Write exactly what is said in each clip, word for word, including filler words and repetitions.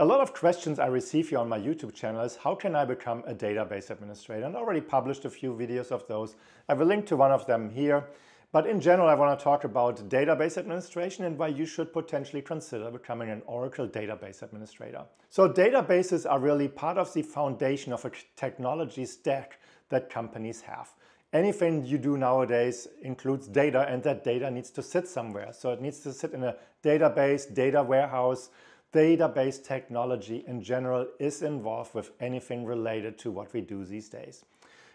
A lot of questions I receive here on my YouTube channel is how can I become a database administrator, and I already published a few videos of those. I will link to one of them here. But in general, I want to talk about database administration and why you should potentially consider becoming an Oracle database administrator. So databases are really part of the foundation of a technology stack that companies have. Anything you do nowadays includes data, and that data needs to sit somewhere. So it needs to sit in a database, data warehouse. Database technology in general is involved with anything related to what we do these days.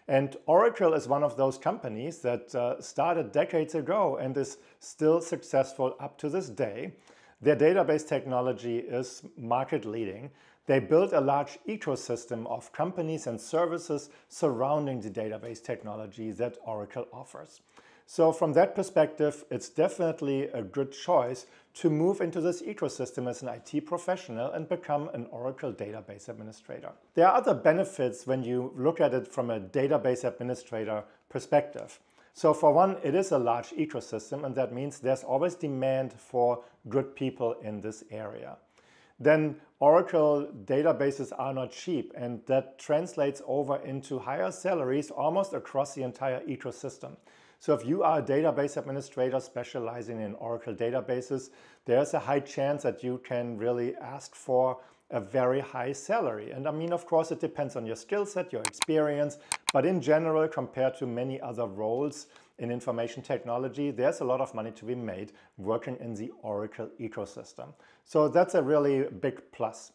And Oracle is one of those companies that uh, started decades ago and is still successful up to this day. Their database technology is market leading. They built a large ecosystem of companies and services surrounding the database technology that Oracle offers. So from that perspective, it's definitely a good choice to move into this ecosystem as an I T professional and become an Oracle database administrator. There are other benefits when you look at it from a database administrator perspective. So for one, it is a large ecosystem, and that means there's always demand for good people in this area. Then Oracle databases are not cheap, and that translates over into higher salaries almost across the entire ecosystem. So if you are a database administrator specializing in Oracle databases, there's a high chance that you can really ask for a very high salary. And I mean, of course, it depends on your skill set, your experience, but in general, compared to many other roles in information technology, there's a lot of money to be made working in the Oracle ecosystem. So that's a really big plus.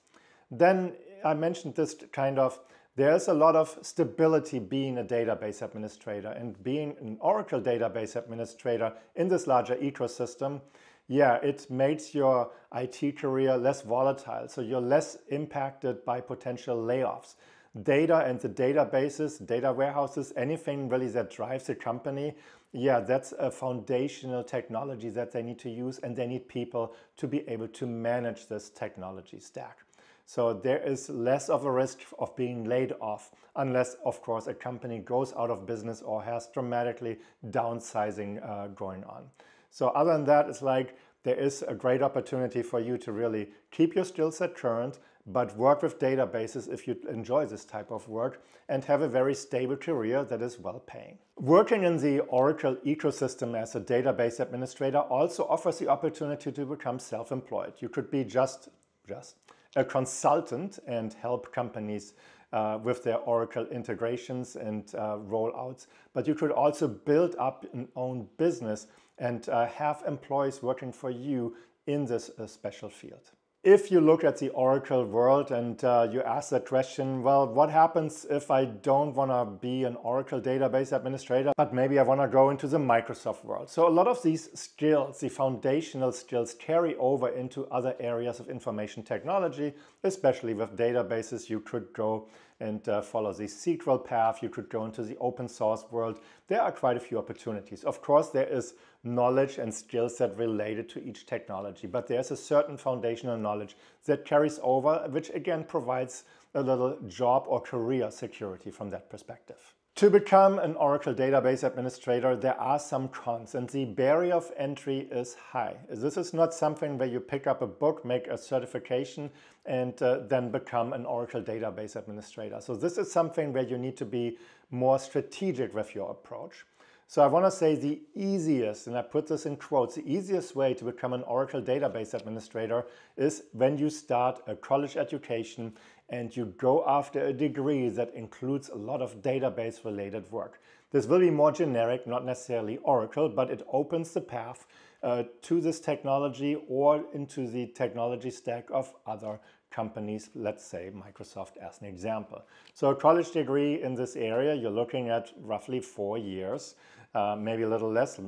Then I mentioned this kind of there's a lot of stability being a database administrator, and being an Oracle database administrator in this larger ecosystem, yeah, it makes your I T career less volatile, so you're less impacted by potential layoffs. Data and the databases, data warehouses, anything really that drives a company, yeah, that's a foundational technology that they need to use, and they need people to be able to manage this technology stack. So there is less of a risk of being laid off, unless, of course, a company goes out of business or has dramatically downsizing uh, going on. So other than that, it's like there is a great opportunity for you to really keep your skill set current, but work with databases if you enjoy this type of work, and have a very stable career that is well paying. Working in the Oracle ecosystem as a database administrator also offers the opportunity to become self-employed. You could be just, just, a consultant and help companies uh, with their Oracle integrations and uh, rollouts. But you could also build up an own business and uh, have employees working for you in this uh, special field. If you look at the Oracle world and uh, you ask that question, well, what happens if I don't want to be an Oracle database administrator, but maybe I want to go into the Microsoft world? So a lot of these skills, the foundational skills, carry over into other areas of information technology, especially with databases. You could go and uh, follow the S Q L path. You could go into the open source world. There are quite a few opportunities. Of course, there is knowledge and skill set related to each technology, but there's a certain foundational knowledge that carries over, which again provides a little job or career security from that perspective. To become an Oracle database administrator, there are some cons, and the barrier of entry is high. This is not something where you pick up a book, make a certification, and uh, then become an Oracle database administrator. So this is something where you need to be more strategic with your approach. So I want to say the easiest, and I put this in quotes, the easiest way to become an Oracle database administrator is when you start a college education and you go after a degree that includes a lot of database-related work. This will be more generic, not necessarily Oracle, but it opens the path uh, to this technology or into the technology stack of other companies, let's say Microsoft as an example. So a college degree in this area, you're looking at roughly four years, uh, maybe a little less,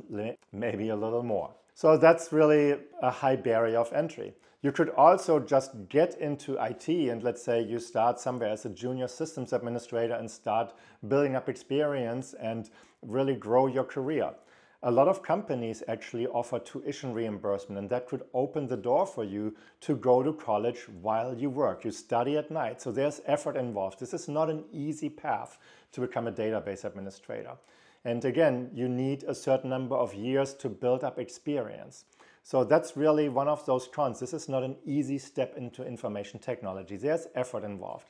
maybe a little more. So that's really a high barrier of entry. You could also just get into I T, and let's say you start somewhere as a junior systems administrator and start building up experience and really grow your career. A lot of companies actually offer tuition reimbursement, and that could open the door for you to go to college while you work. You study at night, so there's effort involved. This is not an easy path to become a database administrator. And again, you need a certain number of years to build up experience. So that's really one of those cons. This is not an easy step into information technology. There's effort involved.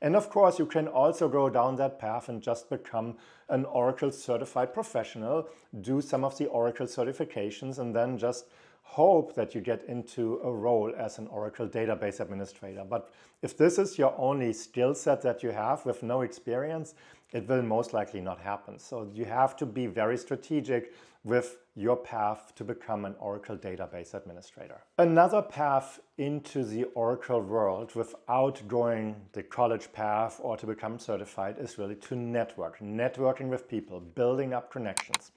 And of course, you can also go down that path and just become an Oracle certified professional, do some of the Oracle certifications, and then just hope that you get into a role as an Oracle database administrator. But if this is your only skill set that you have with no experience, it will most likely not happen. So you have to be very strategic with your path to become an Oracle database administrator. Another path into the Oracle world without going the college path or to become certified is really to network, networking with people, building up connections.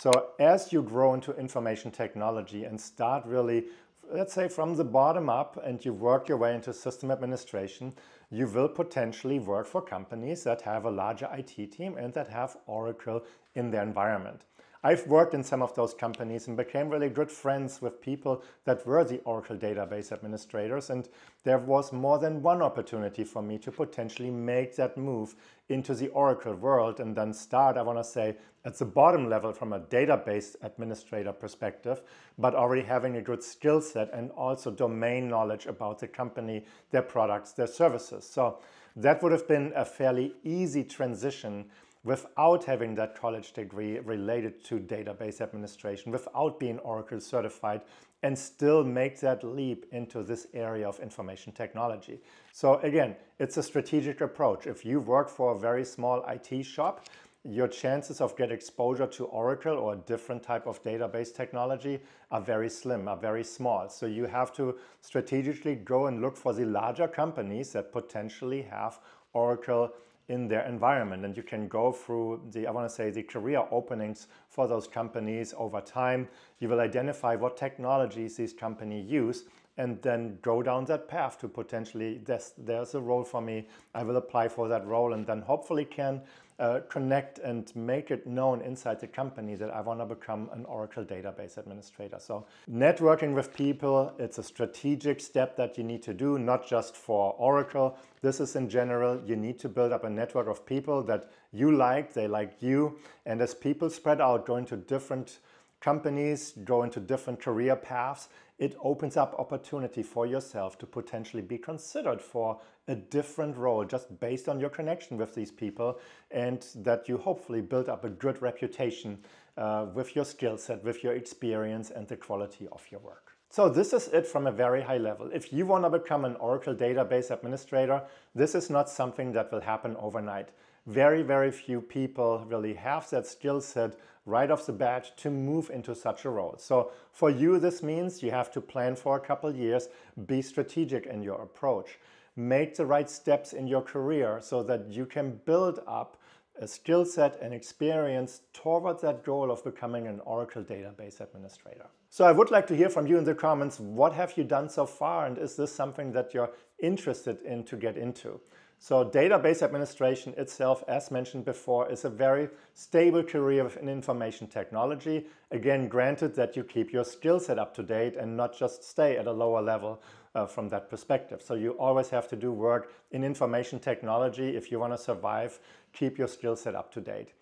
So as you grow into information technology and start really, let's say, from the bottom up, and you work your way into system administration, you will potentially work for companies that have a larger I T team and that have Oracle in their environment. I've worked in some of those companies and became really good friends with people that were the Oracle database administrators, and there was more than one opportunity for me to potentially make that move into the Oracle world and then start, I want to say, at the bottom level from a database administrator perspective, but already having a good skill set and also domain knowledge about the company, their products, their services. So that would have been a fairly easy transition without having that college degree related to database administration, without being Oracle certified, and still make that leap into this area of information technology. So again, it's a strategic approach. If you work for a very small I T shop, your chances of getting exposure to Oracle or a different type of database technology are very slim, are very small. So you have to strategically go and look for the larger companies that potentially have Oracle in their environment, and you can go through the, I want to say, the career openings for those companies over time. You will identify what technologies these companies use and then go down that path to potentially, there's, there's a role for me, I will apply for that role, and then hopefully can uh, connect and make it known inside the company that I want to become an Oracle database administrator. So networking with people, it's a strategic step that you need to do, not just for Oracle. This is in general, you need to build up a network of people that you like, they like you, and as people spread out, go into different companies, go into different career paths, it opens up opportunity for yourself to potentially be considered for a different role just based on your connection with these people, and that you hopefully build up a good reputation uh, with your skill set, with your experience and the quality of your work. So this is it from a very high level. If you want to become an Oracle database administrator, this is not something that will happen overnight. Very, very few people really have that skill set right off the bat to move into such a role. So for you, this means you have to plan for a couple of years, be strategic in your approach, make the right steps in your career so that you can build up a skill set and experience toward that goal of becoming an Oracle database administrator. So I would like to hear from you in the comments, what have you done so far, and is this something that you're interested in to get into? So database administration itself, as mentioned before, is a very stable career in information technology. Again, granted that you keep your skill set up to date and not just stay at a lower level uh, from that perspective. So you always have to do work in information technology. If you want to survive, keep your skill set up to date.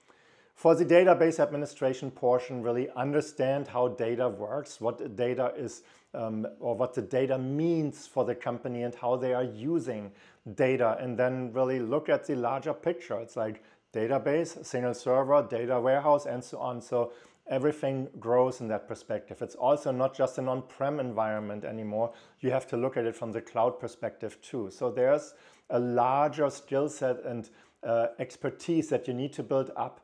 For the database administration portion, really understand how data works, what data is um, or what the data means for the company and how they are using data, and then really look at the larger picture. It's like database, single server, data warehouse, and so on. So everything grows in that perspective. It's also not just an on-prem environment anymore. You have to look at it from the cloud perspective too. So there's a larger skill set and uh, expertise that you need to build up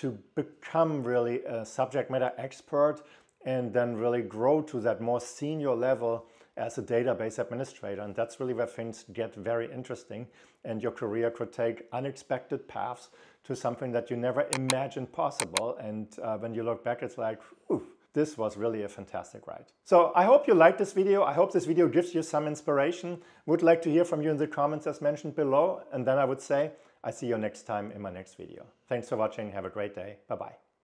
to become really a subject matter expert and then really grow to that more senior level as a database administrator. And that's really where things get very interesting, and your career could take unexpected paths to something that you never imagined possible. And uh, when you look back, it's like, ooh, this was really a fantastic ride. So I hope you liked this video. I hope this video gives you some inspiration. Would like to hear from you in the comments as mentioned below. And then I would say, I see you next time in my next video. Thanks for watching. Have a great day. Bye-bye.